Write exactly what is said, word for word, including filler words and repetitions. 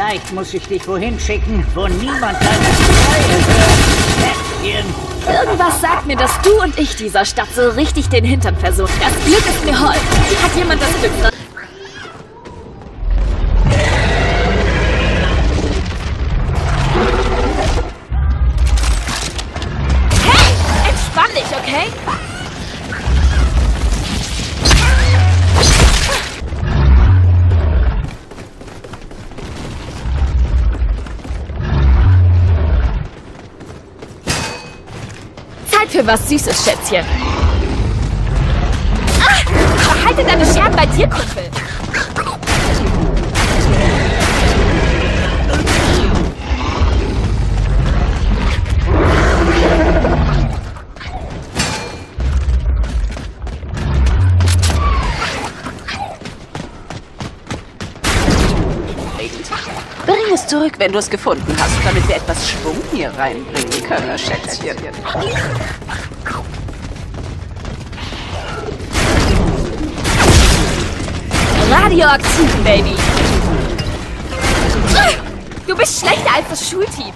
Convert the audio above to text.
Vielleicht muss ich dich wohin schicken, wo niemand deine Schreie hört. Irgendwas sagt mir, dass du und ich dieser Stadt so richtig den Hintern versuchen. Das Glück ist mir hold. Hat jemand das Glück? Für was Süßes, Schätzchen. Ah, behalte deine Scherben bei dir, Kumpel. Bring es zurück, wenn du es gefunden hast, damit wir etwas Schwung hier reinbringen können, Schätzchen. Radioaktiv, Baby. Du bist schlechter als das Schulteam.